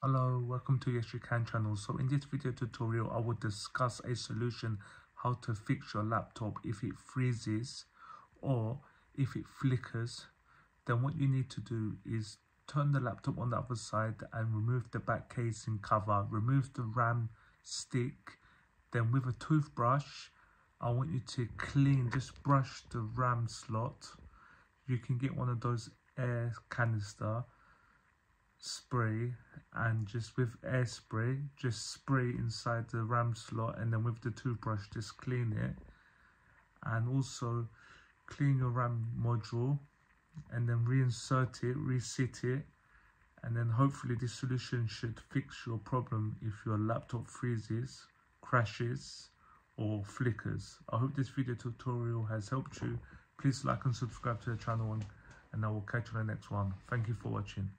Hello, welcome to Yes You Can channel. So in this video tutorial I will discuss a solution how to fix your laptop if it freezes or if it flickers. Then what you need to do is turn the laptop on the other side and remove the back casing cover, remove the RAM stick, then with a toothbrush I want you to clean, just brush the RAM slot. You can get one of those air canister spray and just with air spray just spray inside the RAM slot, and then with the toothbrush just clean it, and also clean your RAM module and then reinsert it, reset it, and then hopefully this solution should fix your problem if your laptop freezes, crashes or flickers. I hope this video tutorial has helped you. Please like and subscribe to the channel, and I will catch you on the next one. Thank you for watching.